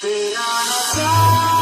Te